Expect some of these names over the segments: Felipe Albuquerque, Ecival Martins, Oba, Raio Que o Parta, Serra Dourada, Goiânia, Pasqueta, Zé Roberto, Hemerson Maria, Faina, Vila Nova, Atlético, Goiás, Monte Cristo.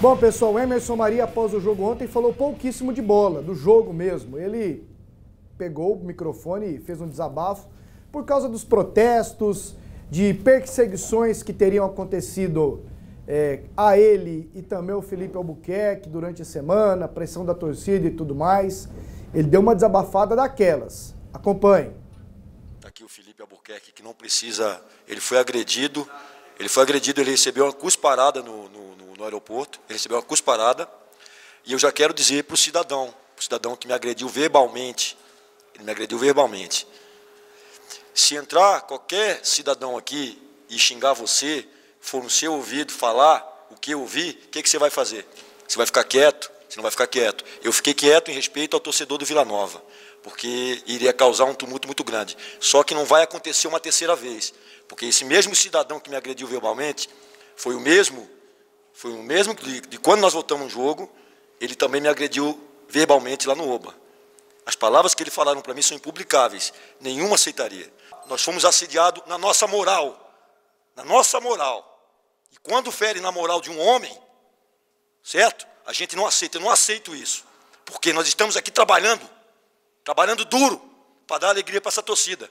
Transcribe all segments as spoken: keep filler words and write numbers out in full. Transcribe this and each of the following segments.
Bom, pessoal, o Hemerson Maria, após o jogo ontem, falou pouquíssimo de bola, do jogo mesmo. Ele pegou o microfone e fez um desabafo por causa dos protestos, de perseguições que teriam acontecido é, a ele e também o Felipe Albuquerque durante a semana, pressão da torcida e tudo mais. Ele deu uma desabafada daquelas. Acompanhe. Aqui o Felipe Albuquerque, que não precisa... Ele foi agredido, ele foi agredido, ele recebeu uma cusparada no, no, no aeroporto, ele recebeu uma cusparada, e eu já quero dizer para o cidadão, para o cidadão que me agrediu verbalmente, ele me agrediu verbalmente, se entrar qualquer cidadão aqui e xingar você, for no seu ouvido falar o que eu ouvi, o que, que você vai fazer? Você vai ficar quieto? Você não vai ficar quieto. Eu fiquei quieto em respeito ao torcedor do Vila Nova, porque iria causar um tumulto muito grande. Só que não vai acontecer uma terceira vez, porque esse mesmo cidadão que me agrediu verbalmente foi o mesmo, foi o mesmo de, de quando nós voltamos no jogo, ele também me agrediu verbalmente lá no Oba. As palavras que ele falaram para mim são impublicáveis, nenhuma aceitaria. Nós fomos assediados na nossa moral, na nossa moral. E quando fere na moral de um homem, certo? A gente não aceita, eu não aceito isso, porque nós estamos aqui trabalhando, trabalhando duro para dar alegria para essa torcida.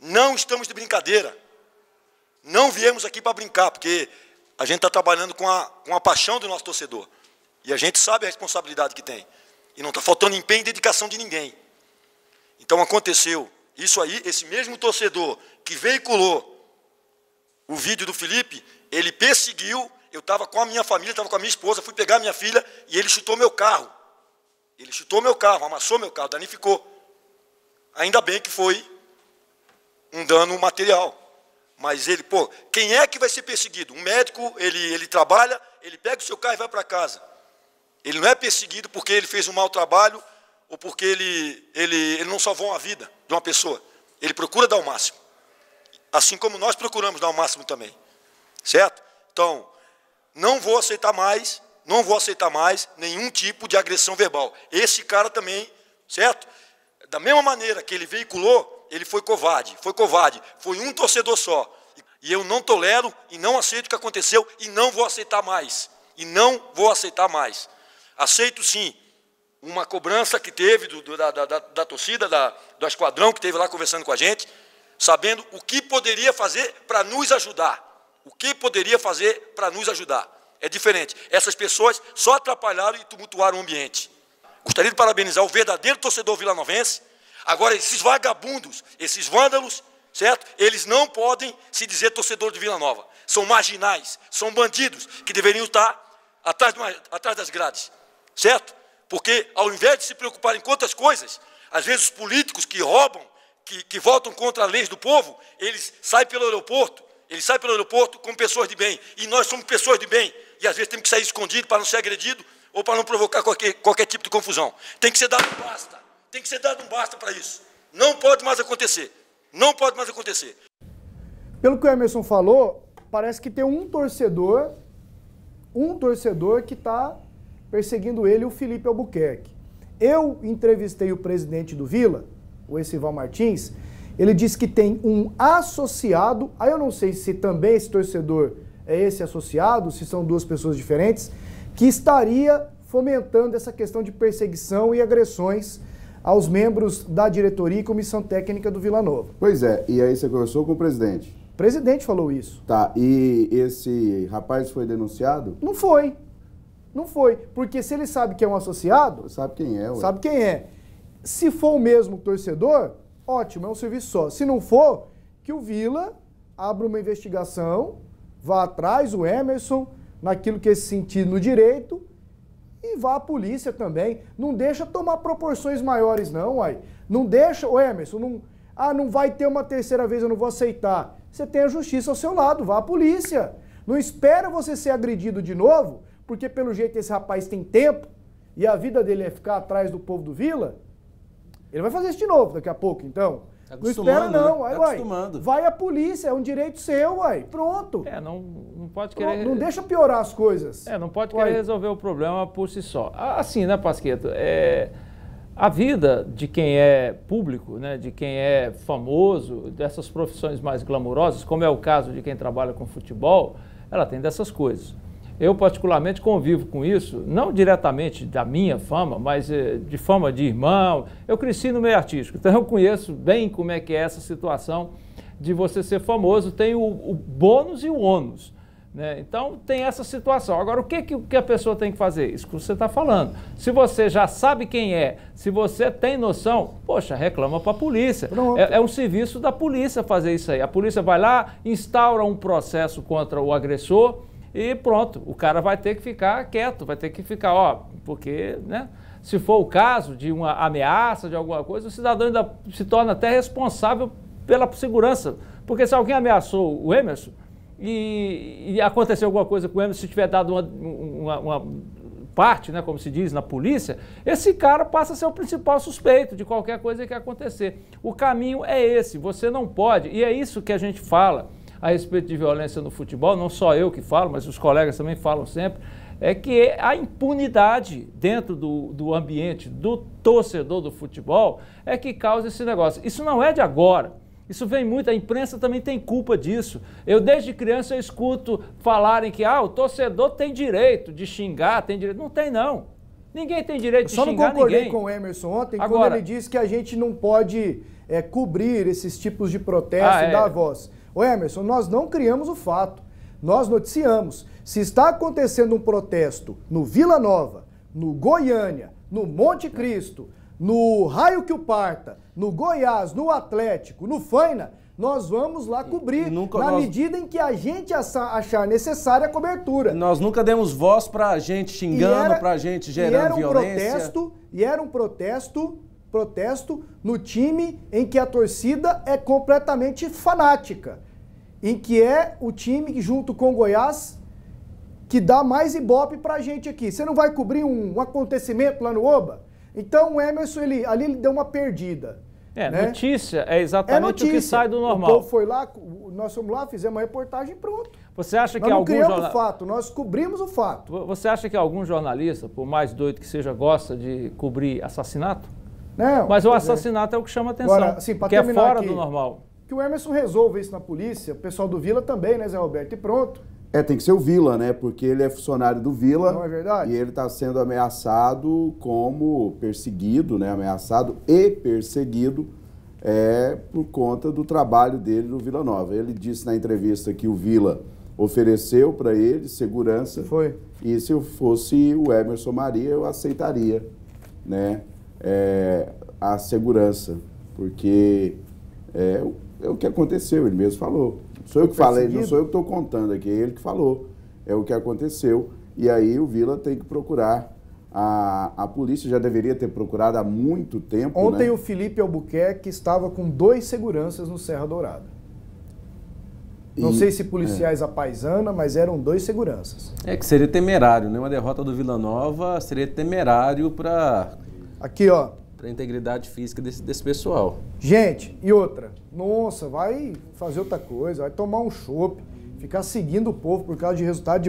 Não estamos de brincadeira, não viemos aqui para brincar, porque a gente está trabalhando com a, com a paixão do nosso torcedor, e a gente sabe a responsabilidade que tem, e não está faltando empenho e dedicação de ninguém. Então aconteceu isso aí, esse mesmo torcedor que veiculou o vídeo do Felipe, ele perseguiu. Eu estava com a minha família, estava com a minha esposa, fui pegar a minha filha e ele chutou meu carro. Ele chutou meu carro, amassou meu carro, danificou. Ainda bem que foi um dano material. Mas ele, pô, quem é que vai ser perseguido? Um médico, ele, ele trabalha, ele pega o seu carro e vai para casa. Ele não é perseguido porque ele fez um mau trabalho ou porque ele, ele, ele não salvou a vida de uma pessoa. Ele procura dar o máximo. Assim como nós procuramos dar o máximo também. Certo? Então... Não vou aceitar mais, não vou aceitar mais nenhum tipo de agressão verbal. Esse cara também, certo? Da mesma maneira que ele veiculou, ele foi covarde, foi covarde, foi um torcedor só. E eu não tolero e não aceito o que aconteceu e não vou aceitar mais. E não vou aceitar mais. Aceito sim uma cobrança que teve do, do, da, da, da torcida, da, do esquadrão que teve lá conversando com a gente, sabendo o que poderia fazer para nos ajudar. O que poderia fazer para nos ajudar? É diferente. Essas pessoas só atrapalharam e tumultuaram o ambiente. Gostaria de parabenizar o verdadeiro torcedor vilanovense. Agora, esses vagabundos, esses vândalos, certo? Eles não podem se dizer torcedor de Vila Nova. São marginais, são bandidos que deveriam estar atrás, de uma, atrás das grades, certo? Porque, ao invés de se preocuparem com outras coisas, às vezes os políticos que roubam, que, que votam contra as leis do povo, eles saem pelo aeroporto, Ele sai pelo aeroporto com pessoas de bem, e nós somos pessoas de bem, e às vezes temos que sair escondido para não ser agredido ou para não provocar qualquer, qualquer tipo de confusão. Tem que ser dado um basta, tem que ser dado um basta para isso. Não pode mais acontecer, não pode mais acontecer. Pelo que o Hemerson falou, parece que tem um torcedor, um torcedor que está perseguindo ele, o Felipe Albuquerque. Eu entrevistei o presidente do Vila, o Ecival Martins. Ele diz que tem um associado, aí eu não sei se também esse torcedor é esse associado, se são duas pessoas diferentes, que estaria fomentando essa questão de perseguição e agressões aos membros da diretoria e comissão técnica do Vila Nova. Pois é, e aí você conversou com o presidente? O presidente falou isso. Tá, e esse rapaz foi denunciado? Não foi, não foi, porque se ele sabe que é um associado... Sabe quem é, ué. Sabe quem é. Se for o mesmo torcedor... Ótimo, é um serviço só. Se não for, que o Vila abra uma investigação, vá atrás, o Hemerson, naquilo que é sentido no direito, e vá à polícia também. Não deixa tomar proporções maiores, não, uai. Não deixa, o Hemerson, não, ah, não vai ter uma terceira vez, eu não vou aceitar. Você tem a justiça ao seu lado, vá à polícia. Não espera você ser agredido de novo, porque pelo jeito esse rapaz tem tempo, e a vida dele é ficar atrás do povo do Vila. Ele vai fazer isso de novo daqui a pouco, então. Tá não espera, não. Né? Tá uai, vai à polícia, é um direito seu, uai. Pronto. É, não, não pode querer... Pronto, não deixa piorar as coisas. É, não pode uai. querer resolver o problema por si só. Assim, né, Pasqueta? É, a vida de quem é público, né, de quem é famoso, dessas profissões mais glamourosas, como é o caso de quem trabalha com futebol, ela tem dessas coisas. Eu, particularmente, convivo com isso, não diretamente da minha fama, mas de fama de irmão. Eu cresci no meio artístico, então eu conheço bem como é que é essa situação de você ser famoso. Tem o, o bônus e o ônus, né? Então, tem essa situação. Agora, o que, que a pessoa tem que fazer? Isso que você está falando. Se você já sabe quem é, se você tem noção, poxa, reclama para a polícia. É, é um serviço da polícia fazer isso aí. A polícia vai lá, instaura um processo contra o agressor, e pronto, o cara vai ter que ficar quieto, vai ter que ficar, ó, porque, né, se for o caso de uma ameaça, de alguma coisa, o cidadão ainda se torna até responsável pela segurança, porque se alguém ameaçou o Hemerson e, e aconteceu alguma coisa com o Hemerson, se tiver dado uma, uma, uma parte, né, como se diz, na polícia, esse cara passa a ser o principal suspeito de qualquer coisa que acontecer. O caminho é esse, você não pode, e é isso que a gente fala a respeito de violência no futebol, não só eu que falo, mas os colegas também falam sempre, é que a impunidade dentro do, do ambiente do torcedor do futebol é que causa esse negócio. Isso não é de agora, isso vem muito, a imprensa também tem culpa disso. Eu, desde criança, eu escuto falarem que ah, o torcedor tem direito de xingar, tem direito. Não tem, não. Ninguém tem direito de xingar ninguém. Eu só não concordei com o Hemerson ontem, agora, quando ele disse que a gente não pode é, cobrir esses tipos de protesto ah, e dar é. voz. Ô Hemerson, nós não criamos o fato, nós noticiamos. Se está acontecendo um protesto no Vila Nova, no Goiânia, no Monte Cristo, no Raio Que o Parta, no Goiás, no Atlético, no Faina, nós vamos lá cobrir, nunca, na nós... medida em que a gente achar necessária a cobertura. Nós nunca demos voz pra gente xingando, era, pra gente gerando e era um violência. Protesto, e era um protesto... protesto no time em que a torcida é completamente fanática, em que é o time, junto com o Goiás, que dá mais ibope pra gente aqui. Você não vai cobrir um, um acontecimento lá no Oba? Então o Hemerson, ele, ali ele deu uma perdida. É, né? Notícia é exatamente é notícia. o que sai do normal. O povo foi lá, nós fomos lá, fizemos uma reportagem e pronto. Você acha que nós não algum criamos jornal... o fato, nós cobrimos o fato. Você acha que algum jornalista, por mais doido que seja, gosta de cobrir assassinato? Não, mas o assassinato é o que chama atenção, agora, assim, que é fora aqui, do normal. Que o Hemerson resolva isso na polícia, o pessoal do Vila também, né, Zé Roberto? E pronto. É, tem que ser o Vila, né? Porque ele é funcionário do Vila. Não é verdade? E ele está sendo ameaçado como perseguido, né? Ameaçado e perseguido é, por conta do trabalho dele no Vila Nova. Ele disse na entrevista que o Vila ofereceu para ele segurança. Foi. E se eu fosse o Hemerson Maria, eu aceitaria, né? É, a segurança, porque é, é o que aconteceu, ele mesmo falou. Não sou eu que falei, não sou eu que estou contando aqui, é ele que falou, é o que aconteceu. E aí o Vila tem que procurar, a, a polícia já deveria ter procurado há muito tempo. Ontem, né? O Felipe Albuquerque estava com dois seguranças no Serra Dourada. Não sei se policiais é. à paisana, mas eram dois seguranças. É que seria temerário, né? Uma derrota do Vila Nova seria temerário para... Aqui, ó. Para a integridade física desse, desse pessoal. Gente, e outra. Nossa, vai fazer outra coisa, vai tomar um chopp, ficar seguindo o povo por causa de resultado de